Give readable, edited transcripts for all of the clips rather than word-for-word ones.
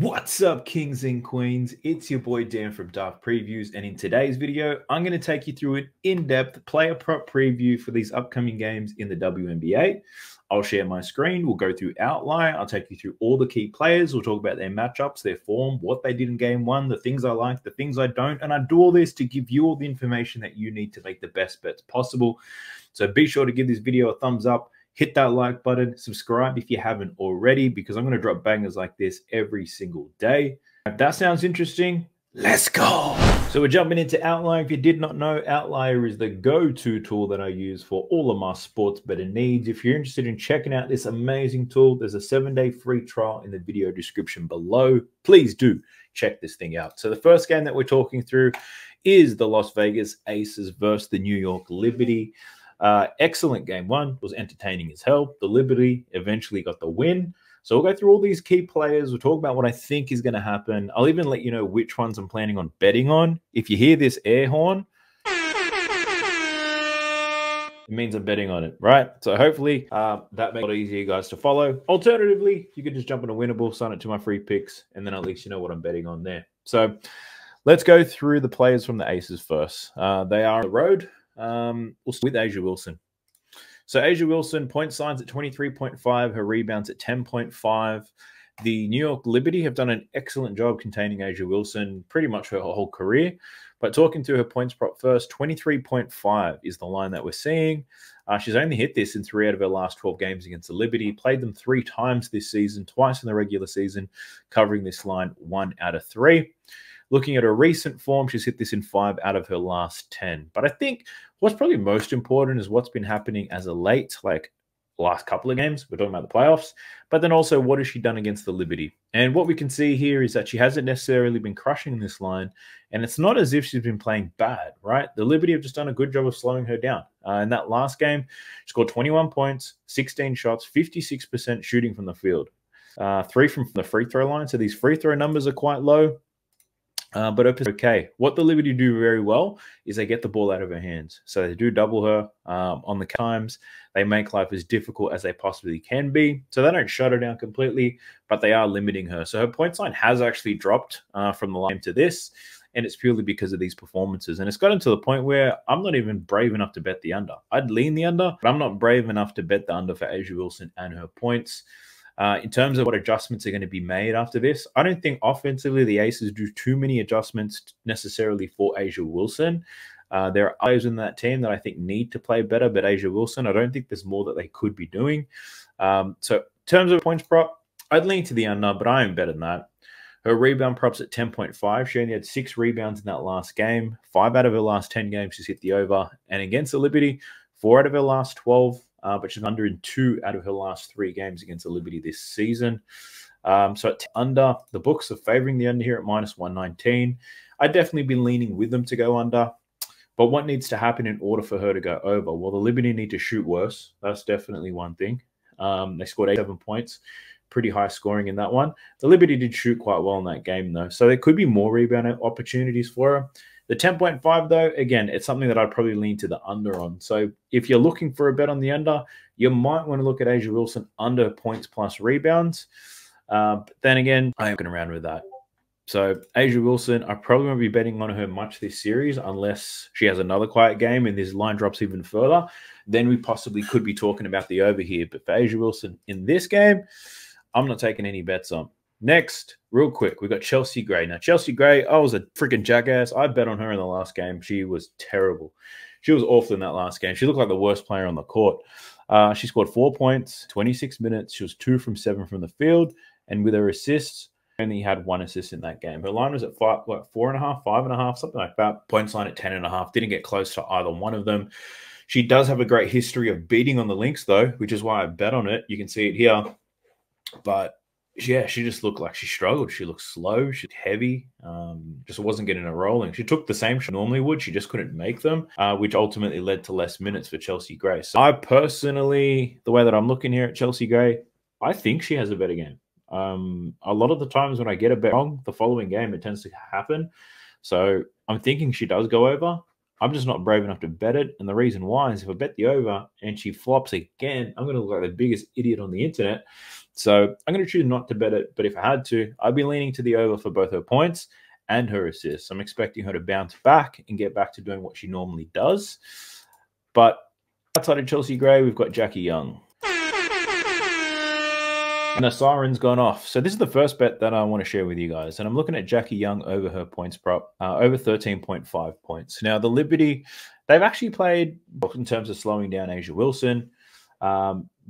What's up, kings and queens? It's your boy Dan from Daft Previews, and in today's video, I'm going to take you through an in-depth player prop preview for these upcoming games in the WNBA. I'll share my screen, we'll go through Outlier, I'll take you through all the key players, we'll talk about their matchups, their form, what they did in Game 1, the things I like, the things I don't, and I do all this to give you all the information that you need to make the best bets possible. So be sure to give this video a thumbs up, hit that like button, subscribe if you haven't already, because I'm going to drop bangers like this every single day. If that sounds interesting, let's go! So we're jumping into Outlier. If you did not know, Outlier is the go-to tool that I use for all of my sports betting needs. If you're interested in checking out this amazing tool, there's a 7-day free trial in the video description below. Please do check this thing out. So the first game that we're talking through is the Las Vegas Aces versus the New York Liberty. Excellent game one, was entertaining as hell. The Liberty eventually got the win. So we'll go through all these key players. We'll talk about what I think is going to happen. I'll even let you know which ones I'm planning on betting on. If you hear this air horn, it means I'm betting on it, right? So hopefully that makes it a lot easier, guys, to follow. Alternatively, you could just jump into Winnable, sign up to my free picks, and then at least you know what I'm betting on there. So let's go through the players from the Aces first. They are on the road. With A'ja Wilson. So A'ja Wilson, point signs at 23.5, her rebounds at 10.5. The New York Liberty have done an excellent job containing A'ja Wilson pretty much her whole career. But talking through her points prop first, 23.5 is the line that we're seeing. She's only hit this in 3 out of her last 12 games against the Liberty. Played them 3 times this season, twice in the regular season, covering this line 1 out of 3. Looking at her recent form, she's hit this in 5 out of her last 10. But I think what's probably most important is what's been happening as of late, like last couple of games. We're talking about the playoffs. But then also, what has she done against the Liberty? And what we can see here is that she hasn't necessarily been crushing this line. And it's not as if she's been playing bad, right? The Liberty have just done a good job of slowing her down. In that last game, she scored 21 points, 16 shots, 56% shooting from the field. 3 from the free throw line. So these free throw numbers are quite low. But okay, what the Liberty do very well is they get the ball out of her hands. So they do double her on the times. They make life as difficult as they possibly can be. So they don't shut her down completely, but they are limiting her. So her point line has actually dropped from the line to this, and it's purely because of these performances. And it's gotten to the point where I'm not even brave enough to bet the under. I'd lean the under, but I'm not brave enough to bet the under for A'ja Wilson and her points. In terms of what adjustments are going to be made after this, I don't think offensively the Aces do too many adjustments necessarily for A'ja Wilson. There are others in that team that I think need to play better, but A'ja Wilson, I don't think there's more that they could be doing. So in terms of points prop, I'd lean to the under, but I am better than that. Her rebound props at 10.5. She only had 6 rebounds in that last game. 5 out of her last 10 games, she's hit the over. And against the Liberty, 4 out of her last 12. But she's under in 2 out of her last 3 games against the Liberty this season. So at under, the books are favoring the under here at -119. I'd definitely be leaning with them to go under. But what needs to happen in order for her to go over? Well, the Liberty need to shoot worse. That's definitely one thing. They scored 87 points. Pretty high scoring in that one. The Liberty did shoot quite well in that game, though. So there could be more rebound opportunities for her. The 10.5, though, again, it's something that I'd probably lean to the under on. So if you're looking for a bet on the under, you might want to look at A'ja Wilson under points plus rebounds. But then again, I am going to round with that. So A'ja Wilson, I probably won't be betting on her much this series unless she has another quiet game and this line drops even further. Then we possibly could be talking about the over here. But for A'ja Wilson in this game, I'm not taking any bets on. Next, real quick, we got Chelsea Gray. Now, Chelsea Gray, I was a freaking jackass. I bet on her in the last game. She was terrible. She was awful in that last game. She looked like the worst player on the court. She scored 4 points, 26 minutes. She was 2 from 7 from the field. And with her assists, only had 1 assist in that game. Her line was at 4.5, 5.5, something like that. Points line at 10.5. Didn't get close to either one of them. She does have a great history of beating on the Lynx, though, which is why I bet on it. You can see it here. But yeah, she just looked like she struggled. She looked slow. She's heavy. Just wasn't getting her rolling. She took the same shot she normally would. She just couldn't make them, which ultimately led to less minutes for Chelsea Gray. So I personally, the way that I'm looking here at Chelsea Gray, I think she has a better game. A lot of the times when I get a bet wrong, the following game, it tends to happen. So I'm thinking she does go over. I'm just not brave enough to bet it. And the reason why is if I bet the over and she flops again, I'm going to look like the biggest idiot on the internet. So I'm going to choose not to bet it, but if I had to, I'd be leaning to the over for both her points and her assists. I'm expecting her to bounce back and get back to doing what she normally does. But outside of Chelsea Gray, we've got Jackie Young. And the siren's gone off. So this is the first bet that I want to share with you guys. And I'm looking at Jackie Young over her points prop, over 13.5 points. Now, the Liberty, they've actually played, in terms of slowing down A'ja Wilson,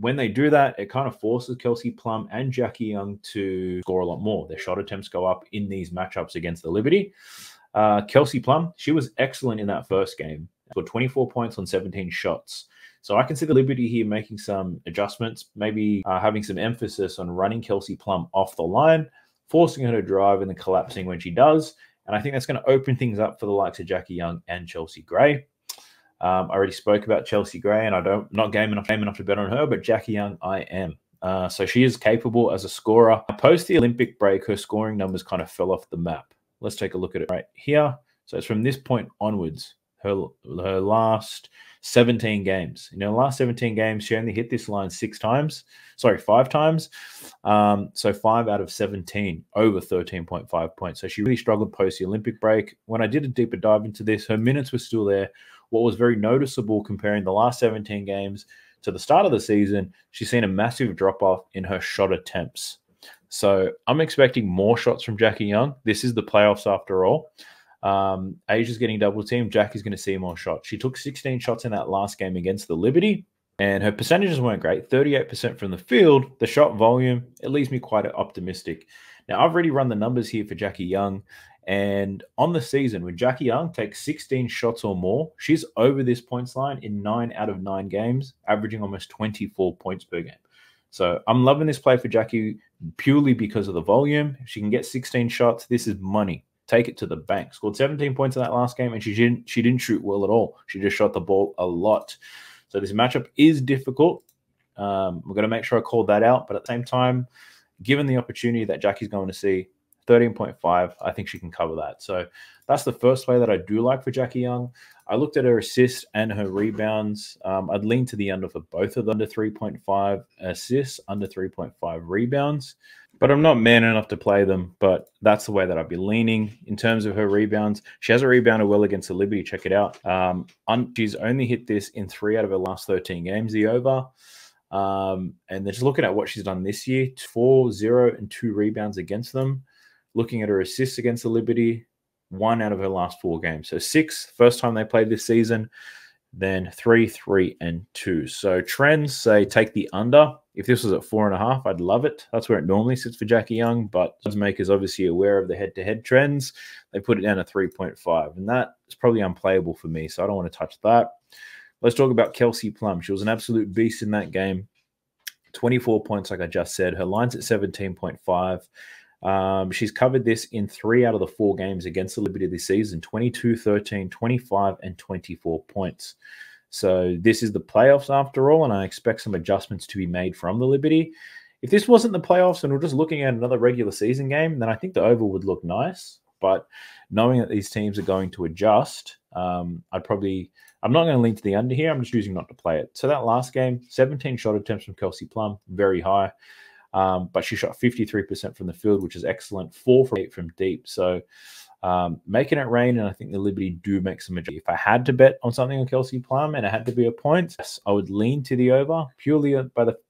when they do that, it kind of forces Kelsey Plum and Jackie Young to score a lot more. Their shot attempts go up in these matchups against the Liberty. Kelsey Plum, she was excellent in that first game. Scored 24 points on 17 shots. So I can see the Liberty here making some adjustments, maybe having some emphasis on running Kelsey Plum off the line, forcing her to drive and then collapsing when she does. And I think that's going to open things up for the likes of Jackie Young and Chelsea Gray. I already spoke about Chelsea Gray, and I'm not game enough to bet on her, but Jackie Young, I am. So she is capable as a scorer. Post the Olympic break, her scoring numbers kind of fell off the map. Let's take a look at it right here. So it's from this point onwards. Her last 17 games. In her last 17 games, she only hit this line five times. So 5 out of 17, over 13.5 points. So she really struggled post the Olympic break. When I did a deeper dive into this, her minutes were still there. What was very noticeable comparing the last 17 games to the start of the season, she's seen a massive drop-off in her shot attempts. So I'm expecting more shots from Jackie Young. This is the playoffs after all. A'ja's getting double teamed. Jackie's going to see more shots. She took 16 shots in that last game against the Liberty, and her percentages weren't great. 38% from the field, the shot volume, it leaves me quite optimistic. Now, I've already run the numbers here for Jackie Young, and on the season, when Jackie Young takes 16 shots or more, she's over this points line in 9 out of 9 games, averaging almost 24 points per game. So I'm loving this play for Jackie purely because of the volume. If she can get 16 shots, this is money. Take it to the bank. Scored 17 points in that last game, and she didn't shoot well at all. She just shot the ball a lot. So this matchup is difficult. We're going to make sure I call that out. But at the same time, given the opportunity that Jackie's going to see, 13.5, I think she can cover that. So that's the first play that I do like for Jackie Young. I looked at her assists and her rebounds. I'd lean to the under for both of them. Under 3.5 assists, under 3.5 rebounds. But I'm not man enough to play them, but that's the way that I'd be leaning. In terms of her rebounds, she hasn't rebounded well against the Liberty. Check it out. She's only hit this in 3 out of her last 13 games, the over. And then just looking at what she's done this year, 4, 0, and 2 rebounds against them. Looking at her assists against the Liberty, 1 out of her last 4 games. So 6, first time they played this season, then 3, 3, and 2. So trends say take the under. If this was at 4.5, I'd love it. That's where it normally sits for Jackie Young, but odds makers obviously aware of the head-to-head trends. They put it down to 3.5, and that is probably unplayable for me, so I don't want to touch that. Let's talk about Kelsey Plum. She was an absolute beast in that game. 24 points, like I just said. Her line's at 17.5. She's covered this in 3 out of the 4 games against the Liberty this season, 22, 13, 25, and 24 points. So this is the playoffs after all, and I expect some adjustments to be made from the Liberty. If this wasn't the playoffs and we're just looking at another regular season game, then I think the over would look nice. But knowing that these teams are going to adjust, I'm not going to lean to the under here. I'm just choosing not to play it. So that last game, 17 shot attempts from Kelsey Plum, very high. But she shot 53% from the field, which is excellent. 4 for 8 from deep. So making it rain, and I think the Liberty do make some adjustments. If I had to bet on something on Kelsey Plum and it had to be a point, yes, I would lean to the over purely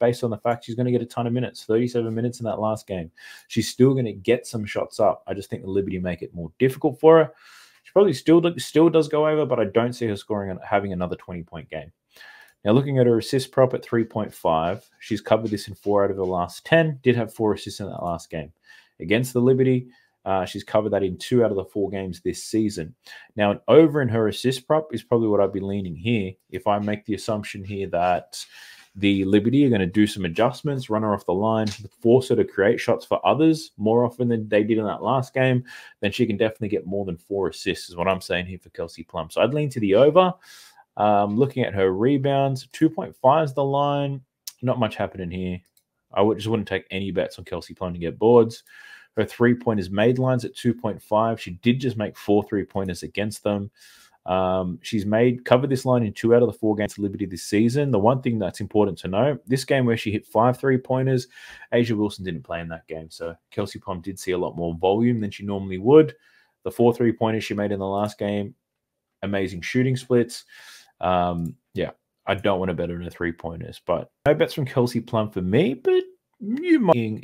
based on the fact she's going to get a ton of minutes, 37 minutes in that last game. She's still going to get some shots up. I just think the Liberty make it more difficult for her. She probably still does go over, but I don't see her scoring and having another 20-point game. Now, looking at her assist prop at 3.5, she's covered this in 4 out of the last 10, did have 4 assists in that last game. Against the Liberty, she's covered that in 2 out of the 4 games this season. Now, an over in her assist prop is probably what I'd be leaning here. If I make the assumption here that the Liberty are going to do some adjustments, run her off the line, force her to create shots for others more often than they did in that last game, then she can definitely get more than 4 assists is what I'm saying here for Kelsey Plum. So I'd lean to the over. Looking at her rebounds, 2.5 is the line. Not much happening here. I just wouldn't take any bets on Kelsey Plum to get boards. Her three-pointers made lines at 2.5. She did just make 4 3-pointers against them. She's covered this line in 2 out of the 4 games to Liberty this season. The one thing that's important to know, this game where she hit 5 3-pointers, A'ja Wilson didn't play in that game. So Kelsey Plum did see a lot more volume than she normally would. The 4 3-pointers she made in the last game, amazing shooting splits. Yeah, I don't want to bet on her 3-pointers, but no bets from Kelsey Plum for me, but you might be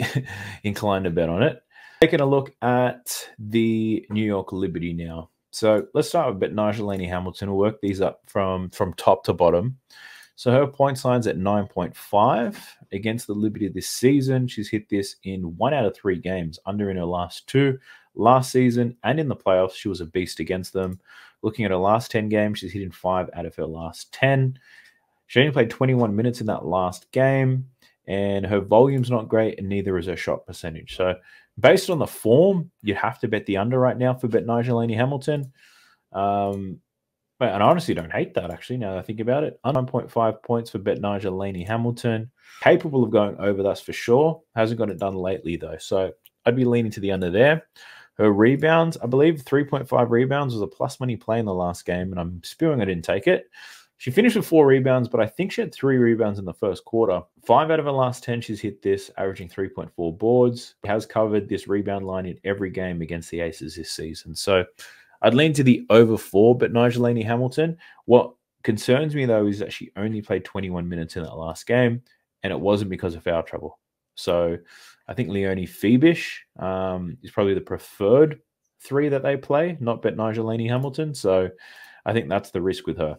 inclined to bet on it. Taking a look at the New York Liberty now. So let's start with Betnijah Laney-Hamilton. We'll work these up from top to bottom. So her point line's at 9.5 against the Liberty this season. She's hit this in 1 out of 3 games, under in her last 2. Last season and in the playoffs, she was a beast against them. Looking at her last 10 games, she's hit in 5 out of her last 10. She only played 21 minutes in that last game, and her volume's not great, and neither is her shot percentage. So based on the form, you'd have to bet the under right now for Betnijah Laney-Hamilton. And I honestly don't hate that, actually, now that I think about it. 9.5 points for Betnijah Laney-Hamilton. Capable of going over, that's for sure. Hasn't got it done lately, though. So I'd be leaning to the under there. Her rebounds, I believe 3.5 rebounds was a plus money play in the last game, and I'm spewing I didn't take it. She finished with 4 rebounds, but I think she had 3 rebounds in the first quarter. 5 out of her last 10, she's hit this, averaging 3.4 boards. She has covered this rebound line in every game against the Aces this season. So I'd lean to the over 4, but Betnijah Laney-Hamilton. What concerns me, though, is that she only played 21 minutes in that last game, and it wasn't because of foul trouble. So I think Leonie Fiebich is probably the preferred 3 that they play, not Betnijah Laney-Hamilton. So I think that's the risk with her.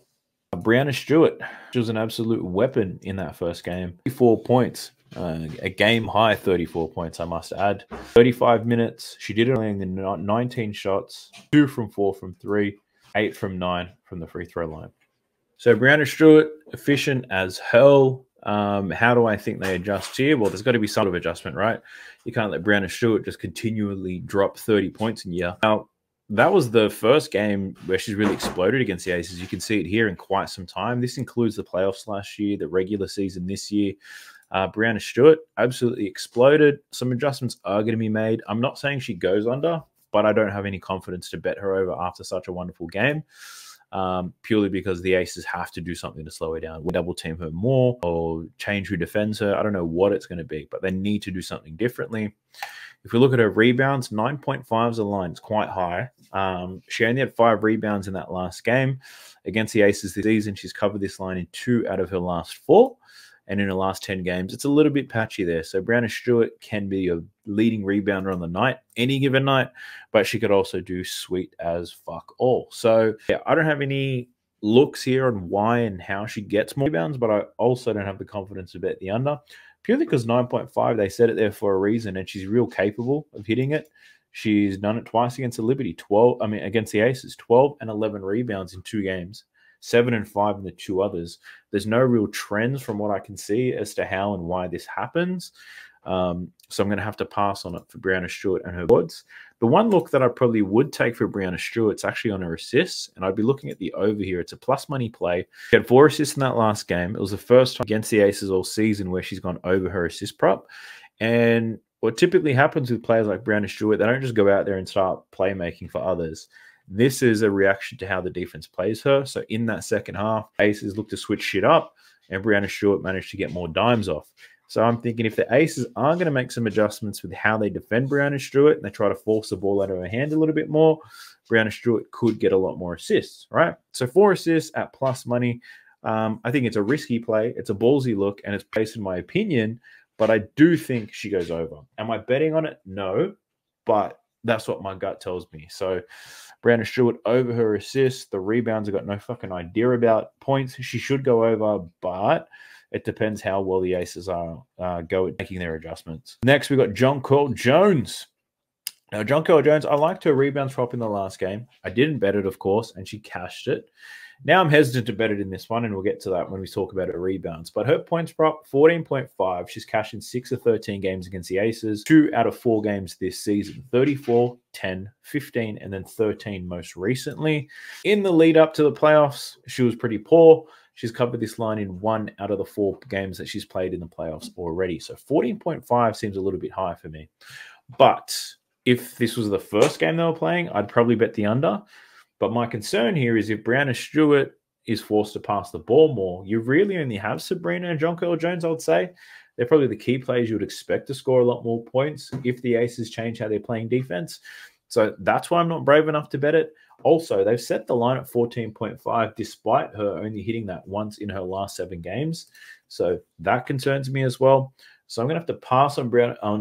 Breanna Stewart, she was an absolute weapon in that first game. 34 points, a game-high 34 points, I must add. 35 minutes. She did it only in 19 shots, 2 from 4 from 3, 8 from 9 from the free throw line. So Breanna Stewart, efficient as hell. How do I think they adjust here? Well, there's got to be some sort of adjustment, right? You can't let Breanna Stewart just continually drop 30 points in a year. Now, that was the first game where she's really exploded against the Aces. You can see it here in quite some time. This includes the playoffs last year, the regular season this year. Breanna Stewart absolutely exploded. Some adjustments are going to be made. I'm not saying she goes under, but I don't have any confidence to bet her over after such a wonderful game, purely because the Aces have to do something to slow her down. We'll double team her more or change who defends her. I don't know what it's going to be, but they need to do something differently. If we look at her rebounds, 9.5 is a line. It's quite high. She only had 5 rebounds in that last game. Against the Aces this season, she's covered this line in 2 out of her last 4. And in her last 10 games, it's a little bit patchy there. So Breanna Stewart can be a leading rebounder on the night, any given night, but she could also do sweet as fuck all. So yeah, I don't have any looks here on why and how she gets more rebounds, but I also don't have the confidence to bet the under. Purely because 9.5, they set it there for a reason, and she's real capable of hitting it. She's done it twice against the Liberty, against the Aces, 12 and 11 rebounds in 2 games, 7 and 5 in the 2 others. There's no real trends from what I can see as to how and why this happens. So I'm going to have to pass on it for Breanna Stewart and her boards. The one look that I probably would take for Breanna Stewart's actually on her assists, and I'd be looking at the over here. It's a plus money play. She had 4 assists in that last game. It was the first time against the Aces all season where she's gone over her assist prop. And what typically happens with players like Breanna Stewart, they don't just go out there and start playmaking for others. This is a reaction to how the defense plays her. So in that second half, Aces looked to switch shit up, and Breanna Stewart managed to get more dimes off. So I'm thinking if the Aces are going to make some adjustments with how they defend Breanna Stewart and they try to force the ball out of her hand a little bit more, Breanna Stewart could get a lot more assists, right? So 4 assists at plus money. I think it's a risky play. It's a ballsy look, and it's placed in my opinion, but I do think she goes over. Am I betting on it? No, but that's what my gut tells me. So Breanna Stewart over her assists. The rebounds I've got no fucking idea about. Points, she should go over, but it depends how well the Aces are go at making their adjustments. Next, we've got Jonquel Jones. Now, Jonquel Jones, I liked her rebounds prop in the last game. I didn't bet it, of course, and she cashed it. Now I'm hesitant to bet it in this one, and we'll get to that when we talk about her rebounds. But her points prop, 14.5. She's cashed in 6 of 13 games against the Aces, 2 out of 4 games this season, 34, 10, 15, and then 13 most recently. In the lead up to the playoffs, she was pretty poor. She's covered this line in 1 out of the 4 games that she's played in the playoffs already. So 14.5 seems a little bit high for me. But if this was the first game they were playing, I'd probably bet the under. But my concern here is if Breanna Stewart is forced to pass the ball more, you really only have Sabrina and Jonquel Jones, I would say. They're probably the key players you would expect to score a lot more points if the Aces change how they're playing defense. So that's why I'm not brave enough to bet it. Also, they've set the line at 14.5 despite her only hitting that once in her last 7 games. So that concerns me as well. So I'm going to have to pass on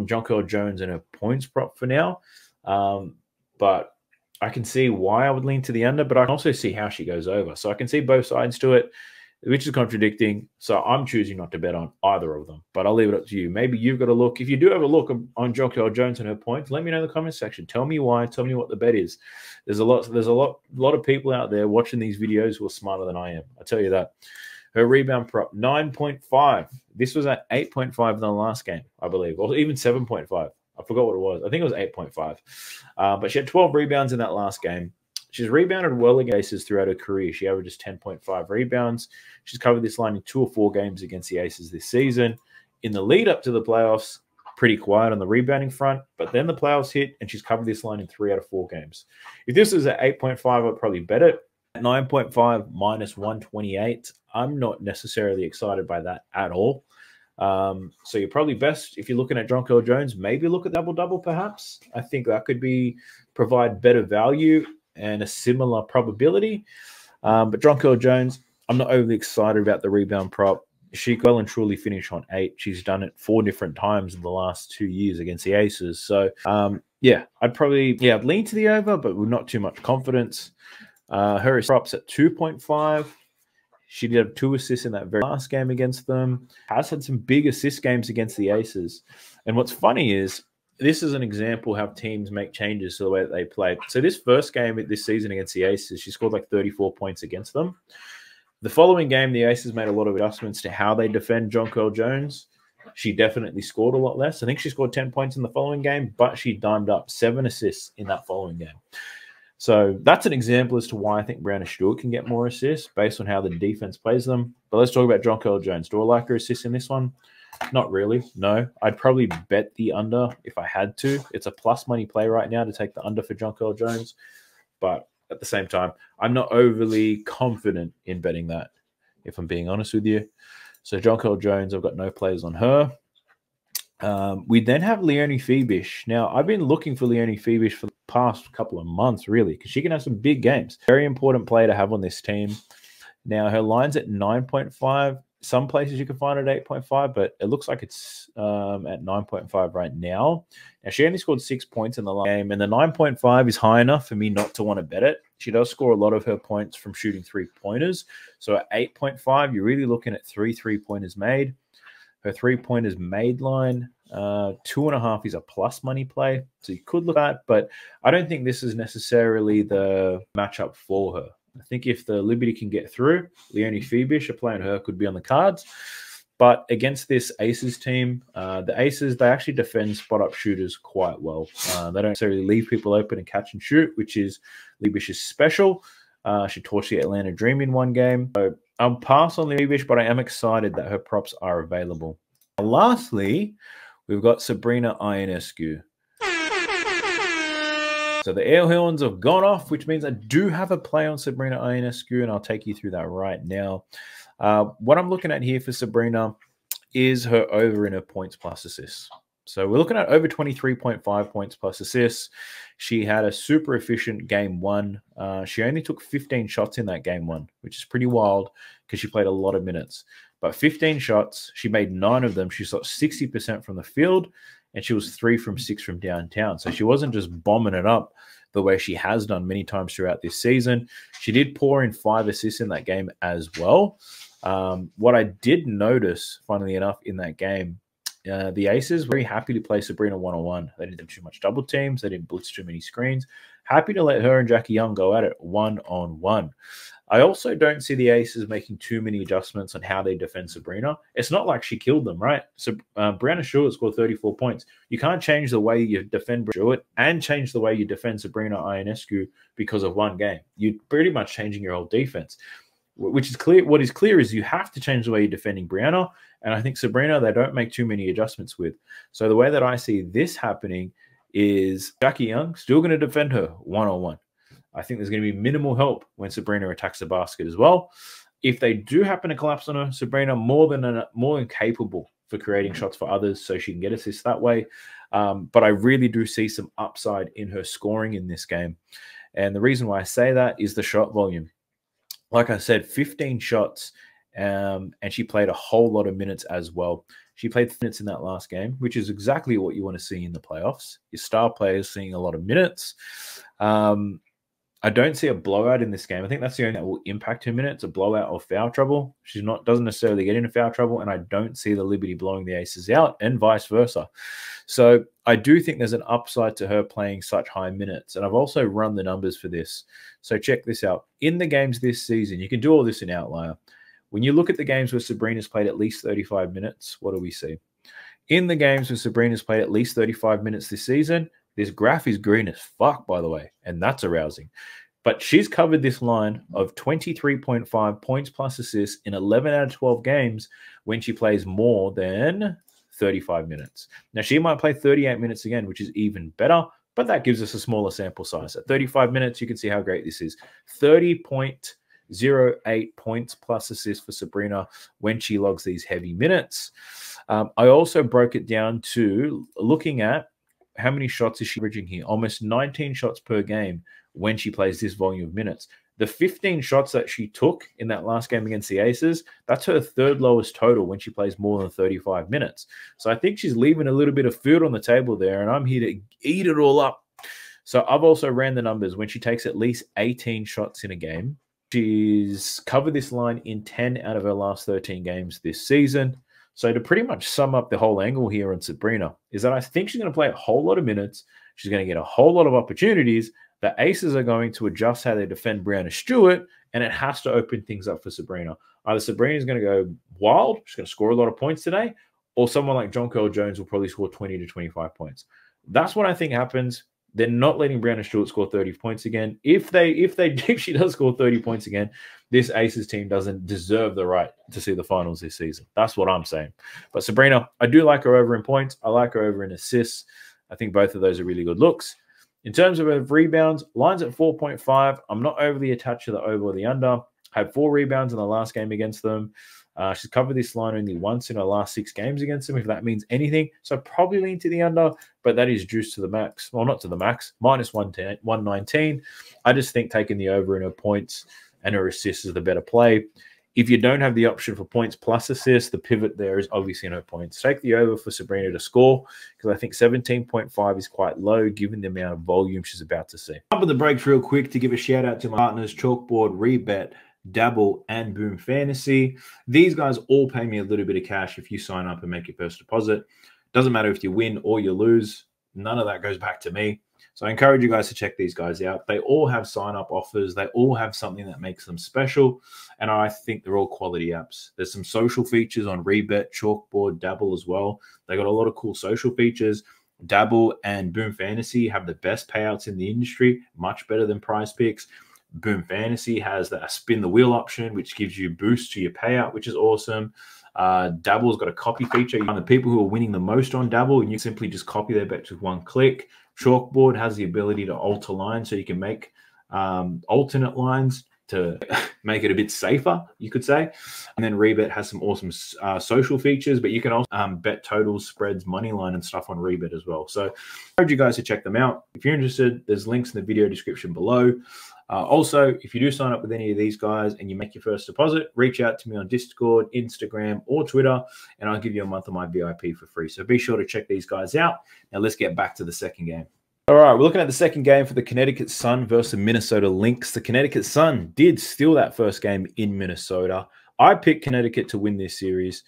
Jonquel Jones and her points prop for now. But I can see why I would lean to the under, but I can also see how she goes over. So I can see both sides to it, which is contradicting. So I'm choosing not to bet on either of them, but I'll leave it up to you. Maybe you've got a look. If you do have a look on Jonquel Jones and her points, let me know in the comments section. Tell me why. Tell me what the bet is. There's a lot of people out there watching these videos who are smarter than I am. I tell you that. Her rebound prop, 9.5. This was at 8.5 in the last game, I believe, or even 7.5. I forgot what it was. I think it was 8.5. But she had 12 rebounds in that last game. She's rebounded well against Aces throughout her career. She averages 10.5 rebounds. She's covered this line in 2 or 4 games against the Aces this season. In the lead up to the playoffs, pretty quiet on the rebounding front, but then the playoffs hit and she's covered this line in 3 out of 4 games. If this was at 8.5, I'd probably bet it. At 9.5 minus 128, I'm not necessarily excited by that at all. So you're probably best, if you're looking at Jonquel Jones, maybe look at double-double perhaps. I think that could provide better value and a similar probability. But Jonquel Jones, I'm not overly excited about the rebound prop. She well and truly finished on 8. She's done it 4 different times in the last 2 years against the Aces. So, I'd lean to the over, but with not too much confidence. Her props at 2.5. She did have 2 assists in that very last game against them. Has had some big assist games against the Aces. And what's funny is, this is an example how teams make changes to the way that they play. So this first game this season against the Aces, she scored like 34 points against them. The following game, the Aces made a lot of adjustments to how they defend Jonquel Jones. She definitely scored a lot less. I think she scored 10 points in the following game, but she dimed up 7 assists in that following game. So that's an example as to why I think Breanna Stewart can get more assists based on how the defense plays them. But let's talk about Jonquel Jones. Do I like her assists in this one? Not really, no. I'd probably bet the under if I had to. It's a plus money play right now to take the under for Jonquel Jones. But at the same time, I'm not overly confident in betting that, if I'm being honest with you. So Jonquel Jones, I've got no plays on her. We then have Leonie Fiebich. Now, I've been looking for Leonie Fiebich for the past couple of months, really, because she can have some big games. Very important play to have on this team. Now, her line's at 9.5. Some places you can find it at 8.5, but it looks like it's at 9.5 right now. Now, she only scored 6 points in the last game, and the 9.5 is high enough for me not to want to bet it. She does score a lot of her points from shooting 3-pointers. So at 8.5, you're really looking at 3 3-pointers made. Her 3-pointers made line, 2.5 is a plus money play. So you could look at, but I don't think this is necessarily the matchup for her. I think if the Liberty can get through, Leonie Fiebich, a play on her could be on the cards. But against this Aces team, the Aces, they actually defend spot-up shooters quite well. They don't necessarily leave people open and catch and shoot, which is Fiebich's special. She torched the Atlanta Dream in one game. So I'll pass on Fiebich, but I am excited that her props are available. And lastly, we've got Sabrina Ionescu. So the air horns have gone off, which means I do have a play on Sabrina Ionescu, and I'll take you through that right now. What I'm looking at here for Sabrina is her over in her points plus assists. So we're looking at over 23.5 points plus assists. She had a super efficient game one. She only took 15 shots in that game one, which is pretty wild because she played a lot of minutes. But 15 shots, she made 9 of them. She shot 60% from the field, and she was 3 from 6 from downtown. So she wasn't just bombing it up the way she has done many times throughout this season. She did pour in 5 assists in that game as well. What I did notice, funnily enough, in that game, the Aces were very happy to play Sabrina one-on-one. They didn't do too much double teams. They didn't blitz too many screens. Happy to let her and Jackie Young go at it one-on-one. I also don't see the Aces making too many adjustments on how they defend Sabrina. It's not like she killed them, right? So Breanna Stewart scored 34 points. You can't change the way you defend Breanna Stewart and change the way you defend Sabrina Ionescu because of one game. You're pretty much changing your whole defense, which is clear. What is clear is you have to change the way you're defending Breanna, and I think Sabrina, they don't make too many adjustments with. So the way that I see this happening is Jackie Young still going to defend her one-on-one. I think there's going to be minimal help when Sabrina attacks the basket as well. If they do happen to collapse on her, Sabrina more than capable for creating shots for others so she can get assists that way. But I really do see some upside in her scoring in this game. And the reason why I say that is the shot volume. Like I said, 15 shots, and she played a whole lot of minutes as well. She played minutes in that last game, which is exactly what you want to see in the playoffs. Your star players seeing a lot of minutes. I don't see a blowout in this game. I think that's the only thing that will impact her minutes, a blowout or foul trouble. She doesn't necessarily get into foul trouble, and I don't see the Liberty blowing the Aces out and vice versa. So I do think there's an upside to her playing such high minutes, and I've also run the numbers for this. So check this out. In the games this season, you can do all this in Outlier. When you look at the games where Sabrina's played at least 35 minutes, what do we see? In the games where Sabrina's played at least 35 minutes this season, this graph is green as fuck, by the way, and that's arousing. But she's covered this line of 23.5 points plus assists in 11 out of 12 games when she plays more than 35 minutes. Now, she might play 38 minutes again, which is even better, but that gives us a smaller sample size. At 35 minutes, you can see how great this is. 30.08 points plus assists for Sabrina when she logs these heavy minutes. I also broke it down to looking at how many shots is she averaging here? Almost 19 shots per game when she plays this volume of minutes. The 15 shots that she took in that last game against the Aces, that's her third lowest total when she plays more than 35 minutes. So I think she's leaving a little bit of food on the table there, and I'm here to eat it all up. So I've also ran the numbers. When she takes at least 18 shots in a game, she's covered this line in 10 out of her last 13 games this season. So to pretty much sum up the whole angle here on Sabrina is that I think she's going to play a whole lot of minutes. She's going to get a whole lot of opportunities. The Aces are going to adjust how they defend Breanna Stewart, and it has to open things up for Sabrina. Either Sabrina's going to go wild, she's going to score a lot of points today, or someone like Jonquel Jones will probably score 20 to 25 points. That's what I think happens. They're not letting Breanna Stewart score 30 points again. If she does score 30 points again, this Aces team doesn't deserve the right to see the finals this season. That's what I'm saying. But Sabrina, I do like her over in points. I like her over in assists. I think both of those are really good looks. In terms of her rebounds, lines at 4.5. I'm not overly attached to the over or the under. Had 4 rebounds in the last game against them. She's covered this line only once in her last 6 games against them, if that means anything. So probably lean to the under, but that is juiced to the max. Well, not to the max, minus 110, 119. I just think taking the over in her points and her assists is the better play. If you don't have the option for points plus assists, the pivot there is obviously no points. Take the over for Sabrina to score, because I think 17.5 is quite low given the amount of volume she's about to see. Up in the breaks real quick to give a shout out to my partners, Chalkboard, Rebet, Dabble, and Boom Fantasy. These guys all pay me a little bit of cash if you sign up and make your first deposit. Doesn't matter if you win or you lose. None of that goes back to me. So I encourage you guys to check these guys out. They all have sign-up offers. They all have something that makes them special. And I think they're all quality apps. There's some social features on Rebet, Chalkboard, Dabble as well. They got a lot of cool social features. Dabble and Boom Fantasy have the best payouts in the industry, much better than Prize Picks. Boom Fantasy has a spin the wheel option, which gives you boost to your payout, which is awesome. Dabble's got a copy feature. You find the people who are winning the most on Dabble, and you simply just copy their bets with one click. Chalkboard has the ability to alter lines, so you can make alternate lines to make it a bit safer, you could say. And then Rebet has some awesome social features, but you can also bet totals, spreads, money line, and stuff on Rebet as well. So I encourage you guys to check them out. If you're interested, there's links in the video description below. Also, if you do sign up with any of these guys and you make your first deposit, reach out to me on Discord, Instagram, or Twitter, and I'll give you a month of my VIP for free. So be sure to check these guys out. Now let's get back to the second game. All right, we're looking at the second game for the Connecticut Sun versus the Minnesota Lynx. The Connecticut Sun did steal that first game in Minnesota. I picked Connecticut to win this series.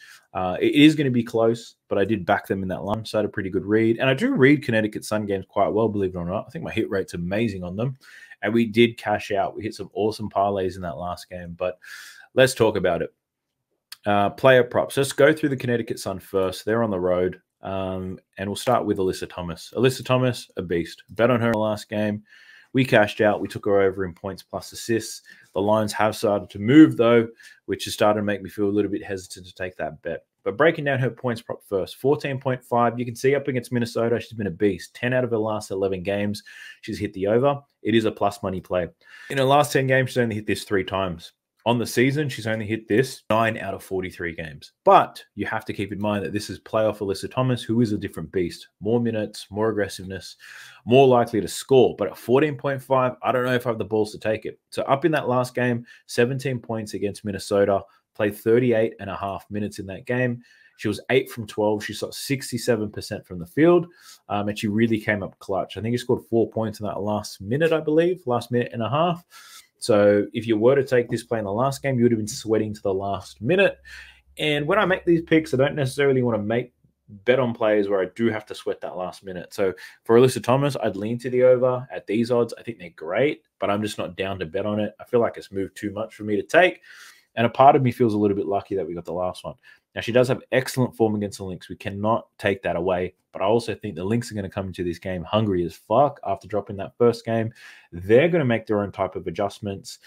It is going to be close, but I did back them in that line, so I had a pretty good read. And I do read Connecticut Sun games quite well, believe it or not. I think my hit rate's amazing on them. And we did cash out. We hit some awesome parlays in that last game, but let's talk about it. Player props. Let's go through the Connecticut Sun first. They're on the road. And we'll start with Alyssa Thomas. Alyssa Thomas, a beast. Bet on her in the last game. We cashed out. We took her over in points plus assists. The lines have started to move, though, which has started to make me feel a little bit hesitant to take that bet. But breaking down her points prop first, 14.5. You can see up against Minnesota, she's been a beast. 10 out of her last 11 games, she's hit the over. It is a plus money play. In her last 10 games, she's only hit this 3 times. On the season, she's only hit this 9 out of 43 games. But you have to keep in mind that this is playoff Alyssa Thomas, who is a different beast. More minutes, more aggressiveness, more likely to score. But at 14.5, I don't know if I have the balls to take it. So up in that last game, 17 points against Minnesota, played 38 and a half minutes in that game. She was 8 from 12. She shot 67% from the field, and she really came up clutch. I think she scored 4 points in that last minute, I believe, last minute and a half. So if you were to take this play in the last game, you would have been sweating to the last minute. And when I make these picks, I don't necessarily want to make bet on plays where I do have to sweat that last minute. So for Alyssa Thomas, I'd lean to the over at these odds. I think they're great, but I'm just not down to bet on it. I feel like it's moved too much for me to take. And a part of me feels a little bit lucky that we got the last one. Now, she does have excellent form against the Lynx. We cannot take that away. But I also think the Lynx are going to come into this game hungry as fuck after dropping that first game. They're going to make their own type of adjustments.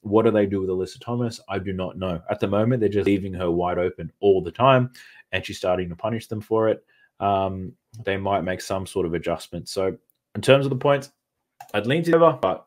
What do they do with Alyssa Thomas? I do not know. At the moment, they're just leaving her wide open all the time, and she's starting to punish them for it. They might make some sort of adjustment. So in terms of the points, I'd lean to the over, but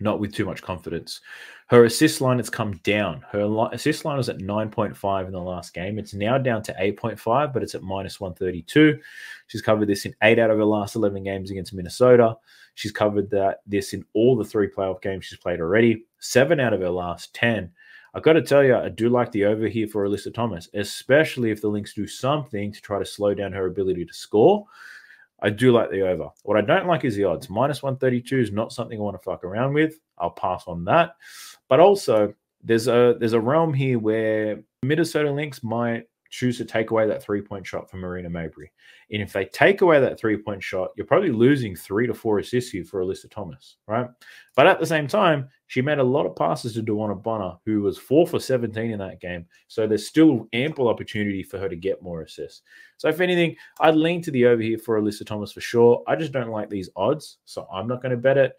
not with too much confidence. Her assist line has come down. Her assist line was at 9.5 in the last game. It's now down to 8.5, but it's at -132. She's covered this in 8 out of her last 11 games against Minnesota. She's covered this in all the 3 playoff games she's played already. 7 out of her last 10. I've got to tell you, I do like the over here for Alyssa Thomas, especially if the Lynx do something to try to slow down her ability to score. I do like the over. What I don't like is the odds. -132 is not something I want to fuck around with. I'll pass on that. But also, there's a realm here where Minnesota Lynx might choose to take away that 3-point shot from Marina Mabrey. And if they take away that 3-point shot, you're probably losing 3 to 4 assists here for Alyssa Thomas, right? But at the same time, she made a lot of passes to DeWanna Bonner, who was 4 for 17 in that game. So there's still ample opportunity for her to get more assists. So if anything, I'd lean to the over here for Alyssa Thomas for sure. I just don't like these odds, so I'm not going to bet it.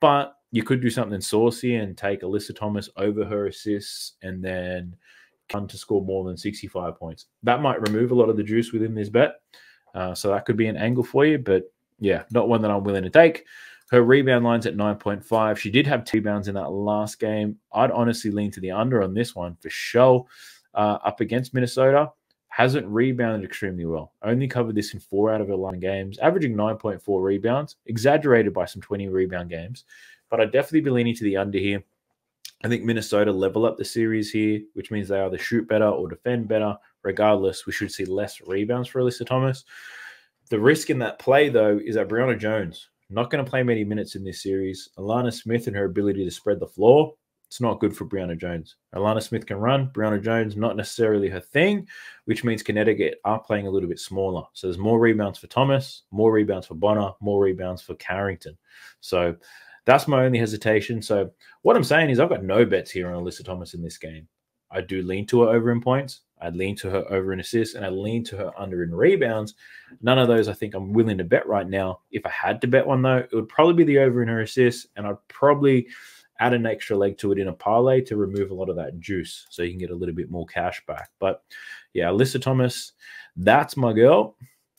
But you could do something saucy and take Alyssa Thomas over her assists and then come to score more than 65 points. That might remove a lot of the juice within this bet. So that could be an angle for you, but yeah, not one that I'm willing to take. Her rebound line's at 9.5. She did have 2 rebounds in that last game. I'd honestly lean to the under on this one for sure. Up against Minnesota, hasn't rebounded extremely well. Only covered this in 4 out of her 11 games, averaging 9.4 rebounds, exaggerated by some 20 rebound games. But I'd definitely be leaning to the under here. I think Minnesota level up the series here, which means they either shoot better or defend better. Regardless, we should see less rebounds for Alyssa Thomas. The risk in that play, though, is that Breonna Jones, not going to play many minutes in this series. Alanna Smith and her ability to spread the floor, it's not good for Breonna Jones. Alanna Smith can run. Breonna Jones, not necessarily her thing, which means Connecticut are playing a little bit smaller. So there's more rebounds for Thomas, more rebounds for Bonner, more rebounds for Carrington. So that's my only hesitation. So what I'm saying is I've got no bets here on Alyssa Thomas in this game. I do lean to her over in points. I'd lean to her over in assists, and I lean to her under in rebounds. None of those I think I'm willing to bet right now. If I had to bet one, though, it would probably be the over in her assists, and I'd probably add an extra leg to it in a parlay to remove a lot of that juice so you can get a little bit more cash back. But, yeah, Alyssa Thomas, that's my girl.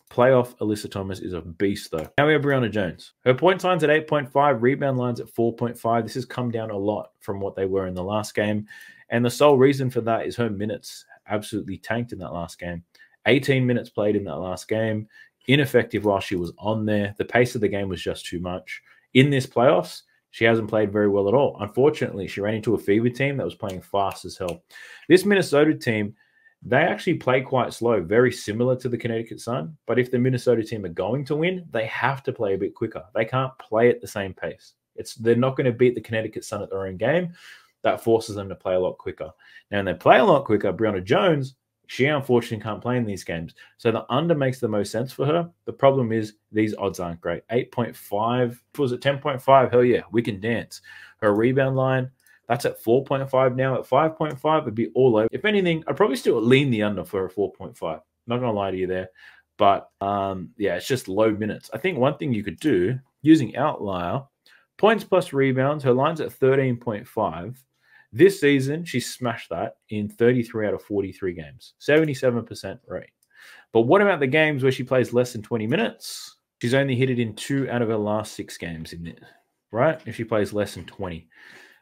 Playoff Alyssa Thomas is a beast, though. Now we have Breonna Jones. Her point line's at 8.5, rebound line's at 4.5. This has come down a lot from what they were in the last game. And the sole reason for that is her minutes absolutely tanked in that last game. 18 minutes played in that last game. Ineffective while she was on there. The pace of the game was just too much. In this playoffs, she hasn't played very well at all. Unfortunately, she ran into a fever team that was playing fast as hell. This Minnesota team, they actually play quite slow, very similar to the Connecticut Sun. But if the Minnesota team are going to win, they have to play a bit quicker. They can't play at the same pace. They're not going to beat the Connecticut Sun at their own game. That forces them to play a lot quicker. Now, when they play a lot quicker, Breonna Jones, she unfortunately can't play in these games. So the under makes the most sense for her. The problem is these odds aren't great. 8.5, was it 10.5? Hell yeah, we can dance. Her rebound line, that's at 4.5 now. At 5.5, it'd be all over. If anything, I'd probably still lean the under for a 4.5. Not going to lie to you there. But, yeah, it's just low minutes. I think one thing you could do, using Outlier, points plus rebounds, her line's at 13.5. This season, she smashed that in 33 out of 43 games, 77% rate. But what about the games where she plays less than 20 minutes? She's only hit it in 2 out of her last 6 games, in it, right? If she plays less than 20.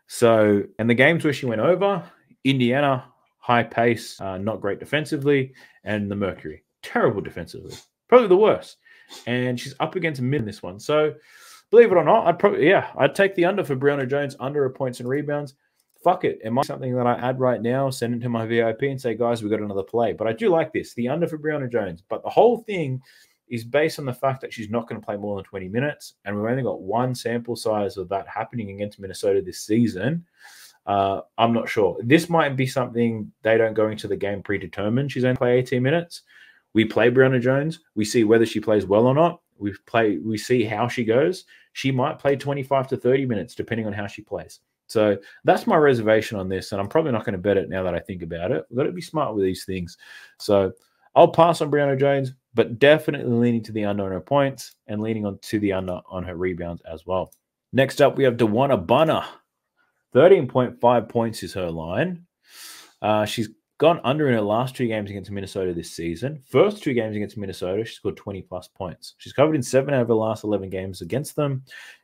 So, and the games where she went over, Indiana, high pace, not great defensively, and the Mercury, terrible defensively, probably the worst. And she's up against mid in this one. So, believe it or not, I'd probably, yeah, I'd take the under for Breonna Jones, under her points and rebounds. Fuck it. It might be something that I add right now, send it to my VIP and say, guys, we got another play. But I do like this, the under for Breonna Jones. But the whole thing is based on the fact that she's not going to play more than 20 minutes. And we've only got one sample size of that happening against Minnesota this season. I'm not sure. This might be something they don't go into the game predetermined. She's only played 18 minutes. We play Breonna Jones. We see whether she plays well or not. We see how she goes. She might play 25 to 30 minutes, depending on how she plays. So that's my reservation on this, and I'm probably not going to bet it now that I think about it. We've got to be smart with these things. So I'll pass on Breonna Jones, but definitely leaning to the under on her points and leaning on to the under on her rebounds as well. Next up, we have DeWanna Bonner. 13.5 points is her line. She's gone under in her last 2 games against Minnesota this season. First 2 games against Minnesota, she scored 20-plus points. She's covered in 7 out of the last 11 games against them.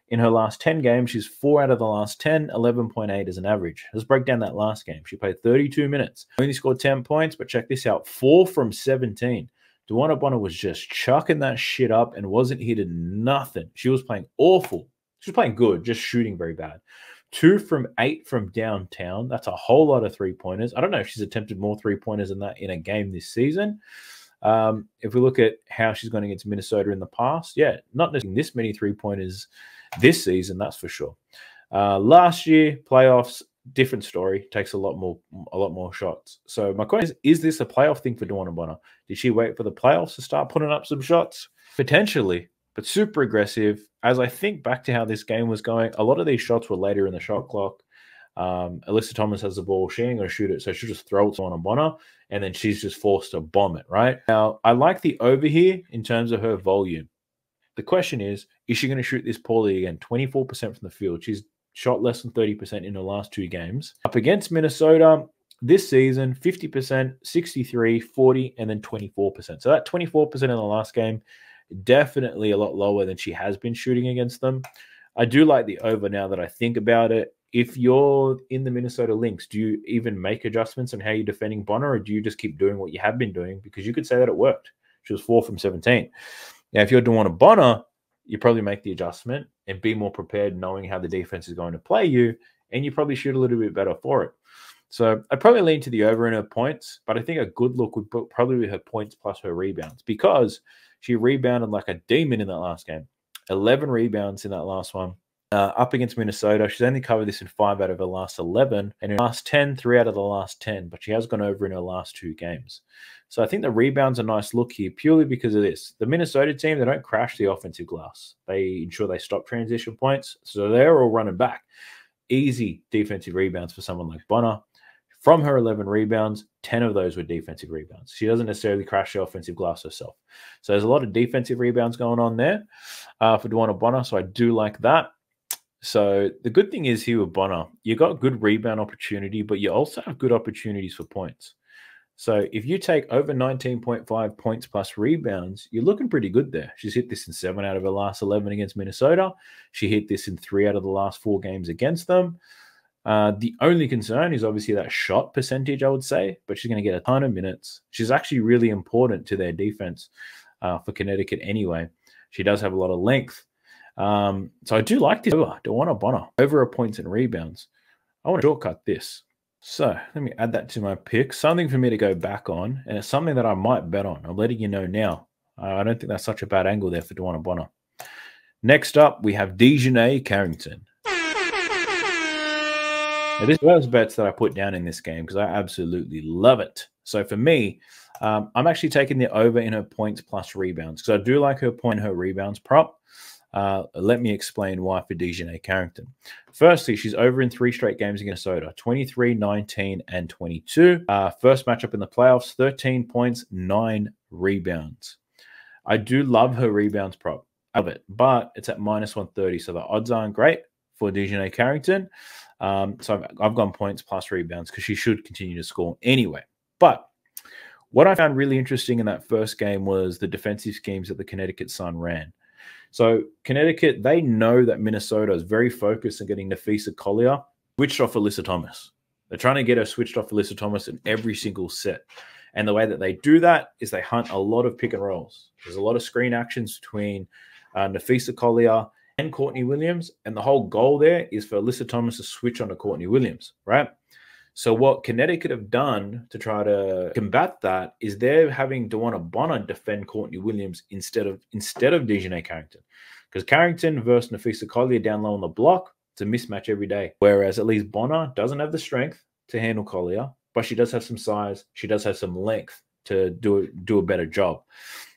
In her last 10 games, she's 4 out of the last 10, 11.8 as an average. Let's break down that last game. She played 32 minutes, only scored 10 points, but check this out, 4 from 17. DeWanna Bonner was just chucking that shit up and wasn't hitting nothing. She was playing awful. She was playing good, just shooting very bad. 2 from 8 from downtown. That's a whole lot of three-pointers. I don't know if she's attempted more three-pointers than that in a game this season. If we look at how she's gone against Minnesota in the past, yeah, not this many three-pointers this season, that's for sure. Last year, playoffs, different story. Takes a lot more shots. So my question is this a playoff thing for DeWanna Bonner? Did she wait for the playoffs to start putting up some shots? Potentially, but super aggressive. As I think back to how this game was going, a lot of these shots were later in the shot clock. Alyssa Thomas has the ball. She ain't going to shoot it, so she'll just throw it to DeWanna Bonner, and then she's just forced to bomb it, right? Now, I like the over here in terms of her volume. The question is she going to shoot this poorly again? 24% from the field. She's shot less than 30% in her last 2 games. Up against Minnesota this season, 50%, 63, 40, and then 24%. So that 24% in the last game, definitely a lot lower than she has been shooting against them. I do like the over now that I think about it. If you're in the Minnesota Lynx, do you even make adjustments on how you're defending Bonner, or do you just keep doing what you have been doing? Because you could say that it worked. She was 4 from 17. Now, if you're DeWanna Bonner, you probably make the adjustment and be more prepared knowing how the defense is going to play you, and you probably shoot a little bit better for it. So I'd probably lean to the over in her points, but I think a good look would probably be her points plus her rebounds, because she rebounded like a demon in that last game. 11 rebounds in that last one. Up against Minnesota, she's only covered this in 5 out of her last 11, and in her last 10, 3 out of the last 10, but she has gone over in her last 2 games. So I think the rebounds are a nice look here purely because of this. The Minnesota team, they don't crash the offensive glass. They ensure they stop transition points, so they're all running back. Easy defensive rebounds for someone like Bonner. From her 11 rebounds, 10 of those were defensive rebounds. She doesn't necessarily crash the offensive glass herself. So there's a lot of defensive rebounds going on there for DeWanna Bonner, so I do like that. So the good thing is here with Bonner, you got good rebound opportunity, but you also have good opportunities for points. So if you take over 19.5 points plus rebounds, you're looking pretty good there. She's hit this in 7 out of her last 11 against Minnesota. She hit this in 3 out of the last 4 games against them. The only concern is obviously that shot percentage, I would say, but she's going to get a ton of minutes. She's actually really important to their defense for Connecticut anyway. She does have a lot of length. So I do like this over DeWanna Bonner, over her points and rebounds. I want to shortcut this. So let me add that to my pick. Something for me to go back on, and it's something that I might bet on. I'm letting you know now. I don't think that's such a bad angle there for DeWanna Bonner. Next up, we have Dijonai Carrington. Now, this is one of those bets that I put down in this game because I absolutely love it. So for me, I'm actually taking the over in her points plus rebounds because I do like her point, her rebounds prop. Let me explain why for Dijonai Carrington. Firstly, she's over in 3 straight games against Minnesota, 23, 19, and 22. First matchup in the playoffs, 13 points, 9 rebounds. I do love her rebounds prop. I love it, but it's at -130, so the odds aren't great. for Dijonai Carrington. So I've gone points plus rebounds because she should continue to score anyway. But what I found really interesting in that first game was the defensive schemes that the Connecticut Sun ran. So Connecticut, they know that Minnesota is very focused on getting Napheesa Collier switched off Alyssa Thomas. They're trying to get her switched off Alyssa Thomas in every single set. And the way that they do that is they hunt a lot of pick and rolls. There's a lot of screen actions between Napheesa Collier and Courtney Williams. And the whole goal there is for Alyssa Thomas to switch onto Courtney Williams, right? So what Connecticut have done to try to combat that is they're having DeWanna Bonner defend Courtney Williams instead of Dijonai Carrington. Because Carrington versus Napheesa Collier down low on the block, it's a mismatch every day. Whereas at least Bonner doesn't have the strength to handle Collier, but she does have some size. She does have some length to do a better job.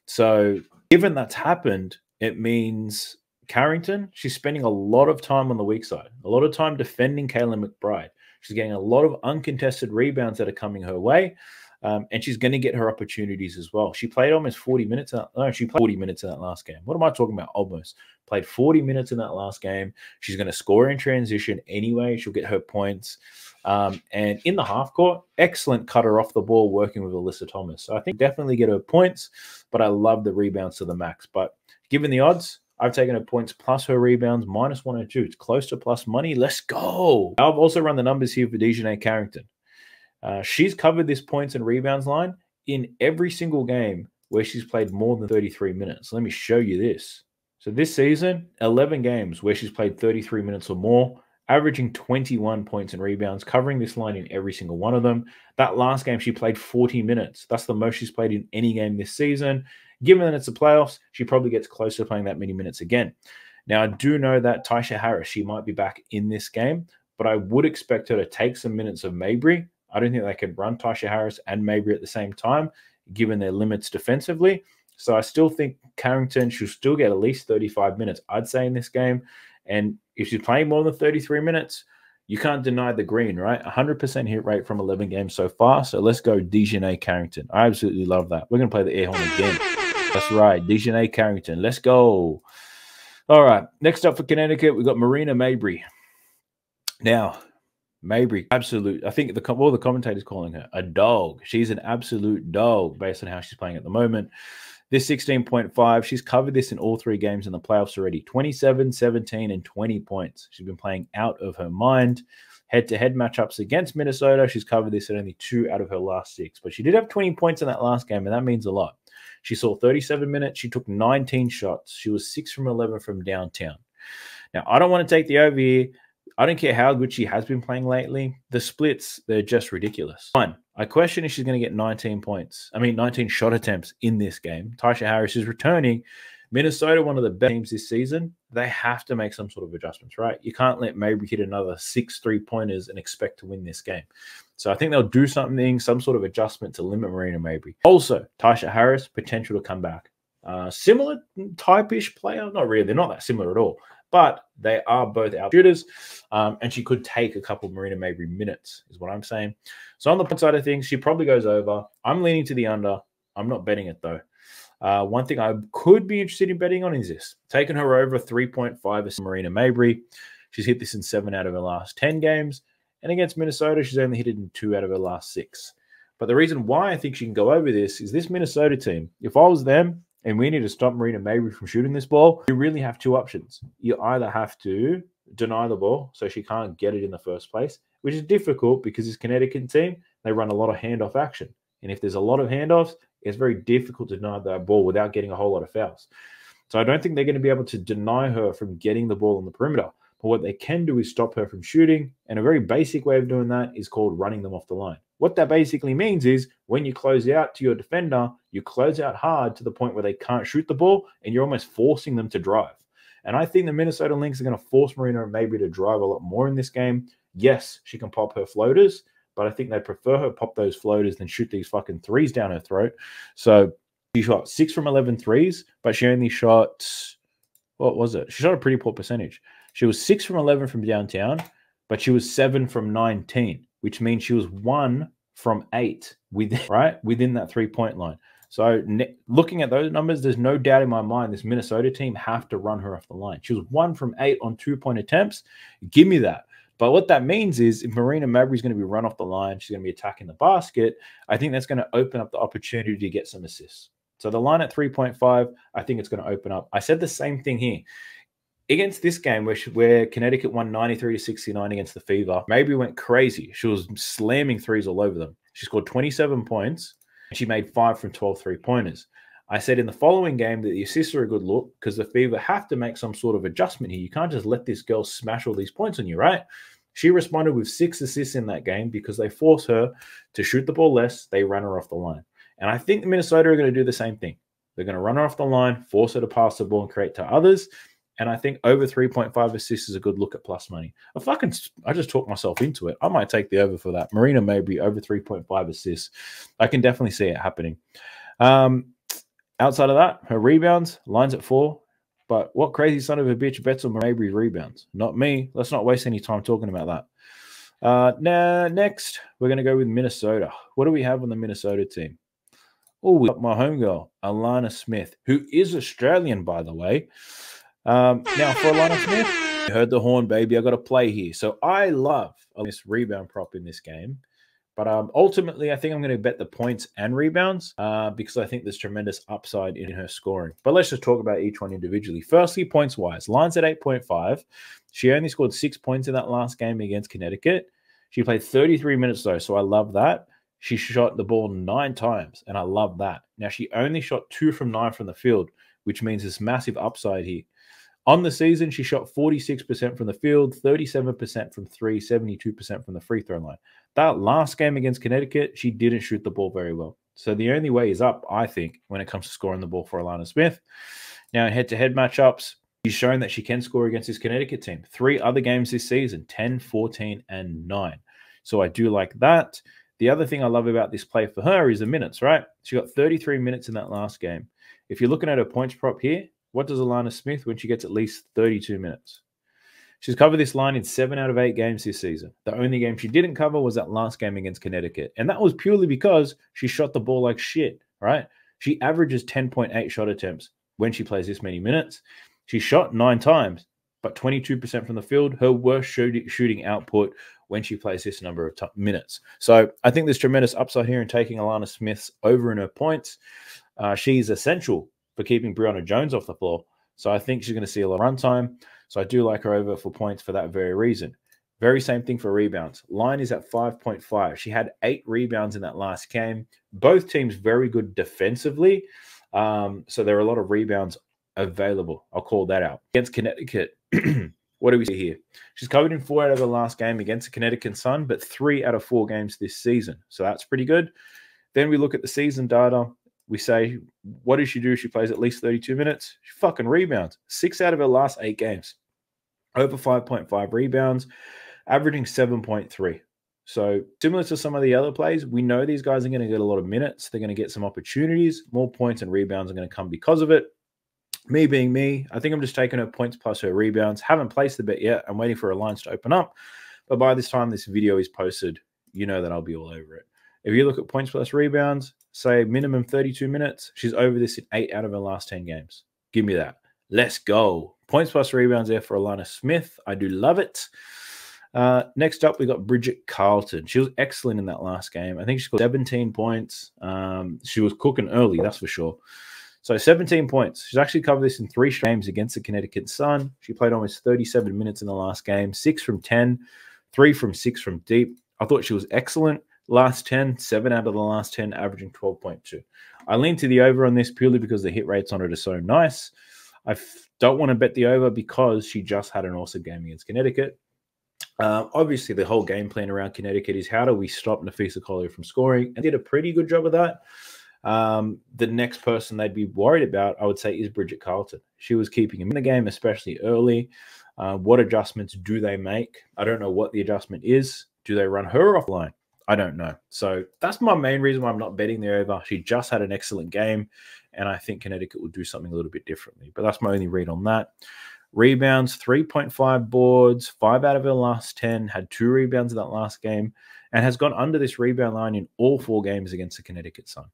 So given that's happened, it means Carrington, she's spending a lot of time on the weak side, a lot of time defending Kayla McBride. She's getting a lot of uncontested rebounds that are coming her way, and she's going to get her opportunities as well. She played almost 40 minutes. She played 40 minutes in that last game. What am I talking about? Almost. Played 40 minutes in that last game. She's going to score in transition anyway. She'll get her points. And in the half court, excellent cutter off the ball working with Alyssa Thomas. So I think definitely get her points, but I love the rebounds to the max. But given the odds, I've taken her points plus her rebounds, minus 102. It's close to plus money. Let's go. I've also run the numbers here for Dijonai Carrington. She's covered this points and rebounds line in every single game where she's played more than 33 minutes. Let me show you this. So this season, 11 games where she's played 33 minutes or more, averaging 21 points and rebounds, covering this line in every single one of them. That last game, she played 40 minutes. That's the most she's played in any game this season. Given that it's the playoffs, she probably gets close to playing that many minutes again. Now, I do know that Tyasha Harris, she might be back in this game, but I would expect her to take some minutes of Mabrey. I don't think they can run Tyasha Harris and Mabrey at the same time, given their limits defensively. So I still think Carrington, she'll still get at least 35 minutes, I'd say, in this game. And if she's playing more than 33 minutes, you can't deny the green, right? 100% hit rate from 11 games so far. So let's go Dijonai Carrington. I absolutely love that. We're going to play the air horn again. That's right, Dijonai Carrington. Let's go. All right, next up for Connecticut, we've got Marina Mabrey. Now, Mabrey, absolute. I think all the commentators calling her a dog. She's an absolute dog based on how she's playing at the moment. This 16.5, she's covered this in all three games in the playoffs already. 27, 17, and 20 points. She's been playing out of her mind. Head-to-head matchups against Minnesota, she's covered this at only 2 out of her last 6. But she did have 20 points in that last game, and that means a lot. She saw 37 minutes. She took 19 shots. She was 6 from 11 from downtown. Now, I don't want to take the over here. I don't care how good she has been playing lately. The splits, they're just ridiculous. One, I question if she's going to get 19 shot attempts in this game. Tyasha Harris is returning. Minnesota, one of the best teams this season. They have to make some sort of adjustments, right? You can't let Mabrey hit another 6 3-pointers and expect to win this game. So I think they'll do something, some sort of adjustment to limit Marina Mabrey. Also, Tyasha Harris, potential to come back. Similar type-ish player. Not really. They're not that similar at all. But they are both out shooters, and she could take a couple of Marina Mabrey minutes is what I'm saying. So on the point side of things, she probably goes over. I'm leaning to the under. I'm not betting it, though. One thing I could be interested in betting on is this. Taking her over 3.5 is Marina Mabrey. She's hit this in 7 out of her last 10 games. And against Minnesota, she's only hit it in 2 out of her last 6. But the reason why I think she can go over this is this Minnesota team, if I was them, and we need to stop Marina Mabrey from shooting this ball, you really have 2 options. You either have to deny the ball so she can't get it in the first place, which is difficult because this Connecticut team, they run a lot of handoff action. And if there's a lot of handoffs, it's very difficult to deny that ball without getting a whole lot of fouls. So I don't think they're going to be able to deny her from getting the ball on the perimeter. But what they can do is stop her from shooting. And a very basic way of doing that is called running them off the line. What that basically means is when you close out to your defender, you close out hard to the point where they can't shoot the ball, and you're almost forcing them to drive. And I think the Minnesota Lynx are going to force Marina Mabrey to drive a lot more in this game. Yes, she can pop her floaters, but I think they prefer her pop those floaters than shoot these fucking threes down her throat. So she shot 6 from 11 threes, but she only shot, what was it? She shot a pretty poor percentage. She was 6 from 11 from downtown, but she was 7 from 19. Which means she was 1 from 8 within that 3-point line. So looking at those numbers, there's no doubt in my mind this Minnesota team have to run her off the line. She was 1 from 8 on 2-point attempts. Give me that. But what that means is if Marina Mabrey is going to be run off the line, she's going to be attacking the basket, I think that's going to open up the opportunity to get some assists. So the line at 3.5, I think it's going to open up. I said the same thing here. Against this game, where Connecticut won 93-69 against the Fever, Mabrey went crazy. She was slamming threes all over them. She scored 27 points. And she made 5 from 12 three-pointers. I said in the following game that the assists are a good look because the Fever have to make some sort of adjustment here. You can't just let this girl smash all these points on you, right? She responded with 6 assists in that game because they forced her to shoot the ball less. They ran her off the line. And I think Minnesota are going to do the same thing. They're going to run her off the line, force her to pass the ball and create to others. And I think over 3.5 assists is a good look at plus money. I just talked myself into it. I might take the over for that. Marina Mabrey over 3.5 assists. I can definitely see it happening. Outside of that, her rebounds, lines at 4. But what crazy son of a bitch bets on Mabrey's rebounds? Not me. Let's not waste any time talking about that. Next, we're going to go with Minnesota. What do we have on the Minnesota team? Oh, we got my homegirl, Alanna Smith, who is Australian, by the way. Now, for Alanna Smith, you heard the horn, baby. I got to play here. So I love this rebound prop in this game. But ultimately, I think I'm going to bet the points and rebounds because I think there's tremendous upside in her scoring. But let's just talk about each one individually. Firstly, points-wise, lines at 8.5. She only scored 6 points in that last game against Connecticut. She played 33 minutes, though, so I love that. She shot the ball 9 times, and I love that. Now, she only shot 2 from 9 from the field, which means this massive upside here. On the season, she shot 46% from the field, 37% from 3, 72% from the free throw line. That last game against Connecticut, she didn't shoot the ball very well. So the only way is up, I think, when it comes to scoring the ball for Alanna Smith. Now in head-to-head matchups, she's shown that she can score against this Connecticut team. 3 other games this season, 10, 14, and 9. So I do like that. The other thing I love about this play for her is the minutes, right? She got 33 minutes in that last game. If you're looking at her points prop here, what does Alanna Smith when she gets at least 32 minutes? She's covered this line in 7 out of 8 games this season. The only game she didn't cover was that last game against Connecticut. And that was purely because she shot the ball like shit, right? She averages 10.8 shot attempts when she plays this many minutes. She shot 9 times, but 22% from the field, her worst shooting output when she plays this number of minutes. So I think there's tremendous upside here in taking Alanna Smith's over in her points. She's essential for keeping Breonna Jones off the floor. So I think she's going to see a lot of run time. So I do like her over for points for that very reason. Very same thing for rebounds. Line is at 5.5. She had 8 rebounds in that last game. Both teams very good defensively. So there are a lot of rebounds available. I'll call that out. Against Connecticut, what do we see here? She's covered in 4 out of the last game against the Connecticut Sun, but 3 out of 4 games this season. So that's pretty good. Then we look at the season data. We say, what does she do? She plays at least 32 minutes. She fucking rebounds. 6 out of her last 8 games. Over 5.5 rebounds, averaging 7.3. So similar to some of the other plays, we know these guys are going to get a lot of minutes. They're going to get some opportunities. More points and rebounds are going to come because of it. Me being me, I think I'm just taking her points plus her rebounds. Haven't placed the bet yet. I'm waiting for her lines to open up. But by this time this video is posted, you know that I'll be all over it. If you look at points plus rebounds, say minimum 32 minutes, she's over this in 8 out of her last 10 games. Give me that. Let's go. Points plus rebounds there for Alanna Smith. I do love it. Next up, we got Bridget Carleton. She was excellent in that last game. I think she scored 17 points. She was cooking early, that's for sure. So 17 points. She's actually covered this in 3 games against the Connecticut Sun. She played almost 37 minutes in the last game, 6 from 10, 3 from 6 from deep. I thought she was excellent. Last 10, 7 out of the last 10, averaging 12.2. I lean to the over on this purely because the hit rates on it are so nice. I don't want to bet the over because she just had an awesome game against Connecticut. Obviously, the whole game plan around Connecticut is how do we stop Napheesa Collier from scoring? And did a pretty good job of that. The next person they'd be worried about, I would say, is Bridget Carleton. She was keeping him in the game, especially early. What adjustments do they make? I don't know what the adjustment is. Do they run her offline? I don't know. So that's my main reason why I'm not betting the over. She just had an excellent game, and I think Connecticut will do something a little bit differently. But that's my only read on that. Rebounds, 3.5 boards, 5 out of her last 10, had 2 rebounds in that last game, and has gone under this rebound line in all 4 games against the Connecticut Sun.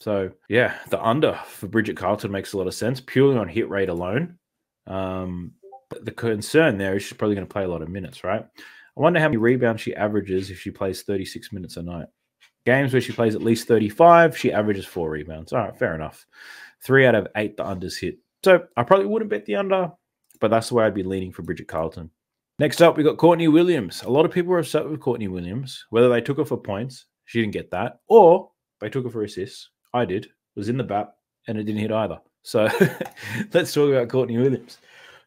So, yeah, the under for Bridget Carleton makes a lot of sense, purely on hit rate alone. The concern there is she's probably going to play a lot of minutes, right? I wonder how many rebounds she averages if she plays 36 minutes a night. Games where she plays at least 35, she averages 4 rebounds. All right, fair enough. 3 out of 8, the unders hit. So I probably wouldn't bet the under, but that's the way I'd be leaning for Bridget Carleton. Next up, we got Courtney Williams. A lot of people are upset with Courtney Williams, whether they took her for points, she didn't get that, or they took her for assists. I did, was in the BAP, and it didn't hit either. So let's talk about Courtney Williams.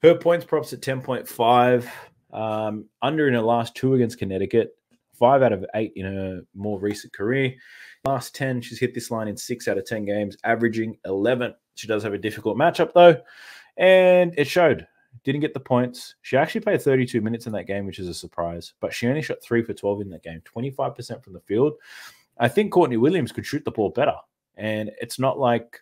Her points props at 10.5, under in her last 2 against Connecticut, 5 out of 8 in her more recent career. Last 10, she's hit this line in 6 out of 10 games, averaging 11. She does have a difficult matchup, though, and it showed. Didn't get the points. She actually played 32 minutes in that game, which is a surprise, but she only shot 3 for 12 in that game, 25% from the field. I think Courtney Williams could shoot the ball better, and it's not like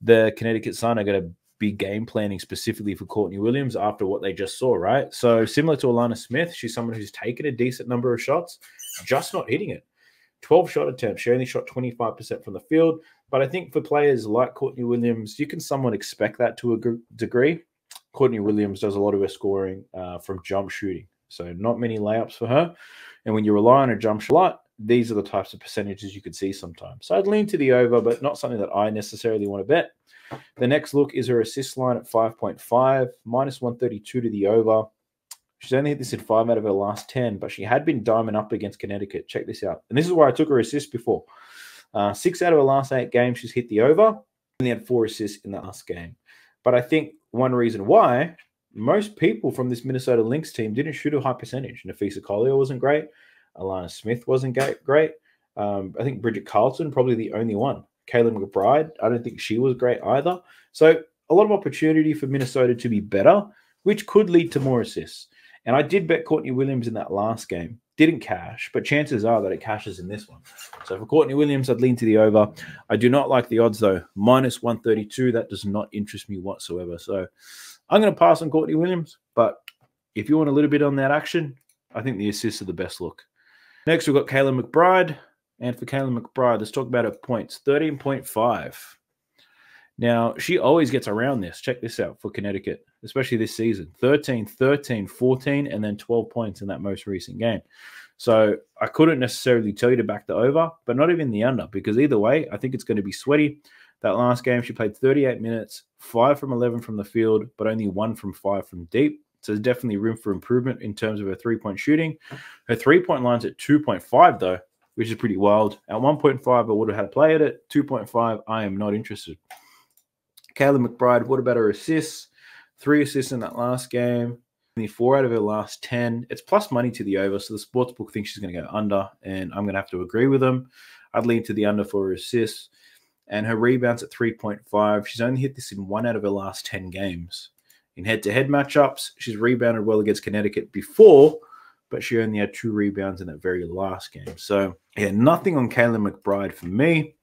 the Connecticut Sun are going to be game planning specifically for Courtney Williams after what they just saw, right? So similar to Alanna Smith, she's someone who's taken a decent number of shots, just not hitting it. 12 shot attempts. She only shot 25% from the field. But I think for players like Courtney Williams, you can somewhat expect that to a degree. Courtney Williams does a lot of her scoring from jump shooting. So not many layups for her. And when you rely on a jump shot a lot, these are the types of percentages you could see sometimes. So I'd lean to the over, but not something that I necessarily want to bet. The next look is her assist line at 5.5, minus 132 to the over. She's only hit this in 5 out of her last 10, but she had been diamond up against Connecticut. Check this out. And this is where I took her assist before. 6 out of her last 8 games, she's hit the over, and they had 4 assists in the last game. But I think one reason why most people from this Minnesota Lynx team didn't shoot a high percentage. Napheesa Collier wasn't great. Alanna Smith wasn't great. I think Bridget Carleton, probably the only one. Kayla McBride, I don't think she was great either. So a lot of opportunity for Minnesota to be better, which could lead to more assists. And I did bet Courtney Williams in that last game. Didn't cash, but chances are that it cashes in this one. So for Courtney Williams, I'd lean to the over. I do not like the odds, though. Minus 132, that does not interest me whatsoever. So I'm going to pass on Courtney Williams. But if you want a little bit on that action, I think the assists are the best look. Next, we've got Kayla McBride. And for Kayla McBride, let's talk about her points, 13.5. Now, she always gets around this. Check this out for Connecticut, especially this season. 13, 13, 14, and then 12 points in that most recent game. So I couldn't necessarily tell you to back the over, but not even the under, because either way, I think it's going to be sweaty. That last game, she played 38 minutes, 5 from 11 from the field, but only 1 from 5 from deep. So there's definitely room for improvement in terms of her three-point shooting. Her three-point line's at 2.5, though, which is pretty wild. At 1.5, I would have had a play at it. 2.5, I am not interested. Kayla McBride, what about her assists? 3 assists in that last game. Only 4 out of her last 10. It's plus money to the over, so the sportsbook thinks she's going to go under, and I'm going to have to agree with them. I'd lean to the under for her assists. And her rebounds at 3.5. She's only hit this in 1 out of her last 10 games. In head-to-head matchups, she's rebounded well against Connecticut before, but she only had 2 rebounds in that very last game. So, yeah, nothing on Kayla McBride for me.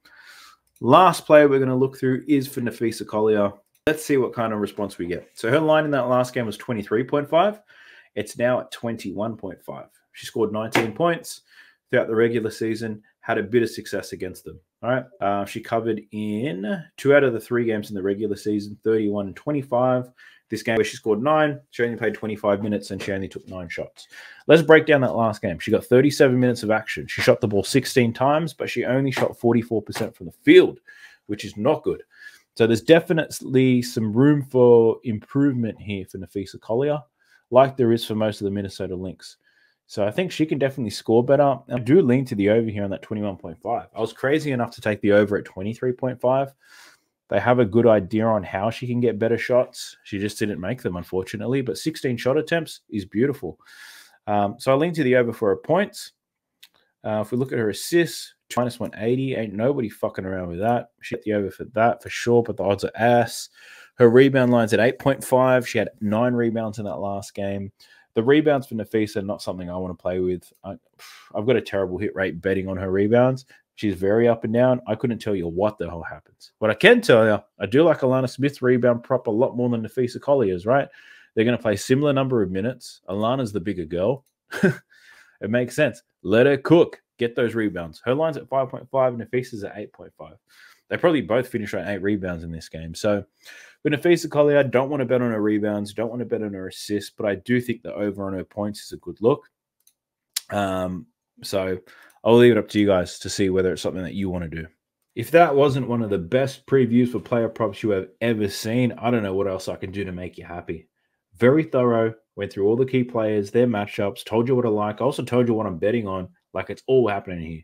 Last player we're going to look through is for Napheesa Collier. Let's see what kind of response we get. So her line in that last game was 23.5. It's now at 21.5. She scored 19 points throughout the regular season, had a bit of success against them. All right. She covered in 2 out of the 3 games in the regular season, 31 and 25. This game where she scored 9, she only played 25 minutes and she only took 9 shots. Let's break down that last game. She got 37 minutes of action. She shot the ball 16 times, but she only shot 44% from the field, which is not good. So there's definitely some room for improvement here for Napheesa Collier, like there is for most of the Minnesota Lynx. So I think she can definitely score better. I do lean to the over here on that 21.5. I was crazy enough to take the over at 23.5. They have a good idea on how she can get better shots. She just didn't make them, unfortunately. But 16 shot attempts is beautiful. So I lean to the over for her points. If we look at her assists, minus 180. Ain't nobody fucking around with that. She hit the over for that for sure, but the odds are ass. Her rebound line's at 8.5. She had 9 rebounds in that last game. The rebounds for Napheesa are not something I want to play with. I've got a terrible hit rate betting on her rebounds. She's very up and down. I couldn't tell you what the hell happens. What I can tell you, I do like Alanna Smith's rebound prop a lot more than Napheesa Collier's, right? They're going to play similar number of minutes. Alana's the bigger girl. It makes sense. Let her cook. Get those rebounds. Her line's at 5.5 and Nafeesa's at 8.5. They probably both finished on 8 rebounds in this game. So with Napheesa Collier, I don't want to bet on her rebounds, don't want to bet on her assists, but I do think the over on her points is a good look. So I'll leave it up to you guys to see whether it's something that you want to do. If that wasn't one of the best previews for player props you have ever seen, I don't know what else I can do to make you happy. Very thorough, went through all the key players, their matchups, told you what I like. I also told you what I'm betting on, like it's all happening here.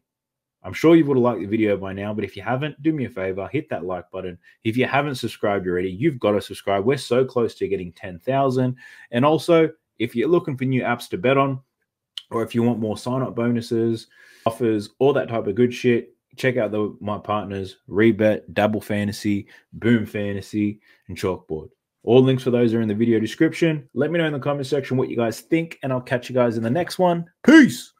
I'm sure you would have liked the video by now, but if you haven't, do me a favor, hit that like button. If you haven't subscribed already, you've got to subscribe. We're so close to getting 10,000. And also, if you're looking for new apps to bet on, or if you want more sign-up bonuses, offers, all that type of good shit, check out my partners, Rebet, Dabble Fantasy, Boom Fantasy, and Chalkboard. All links for those are in the video description. Let me know in the comment section what you guys think, and I'll catch you guys in the next one. Peace!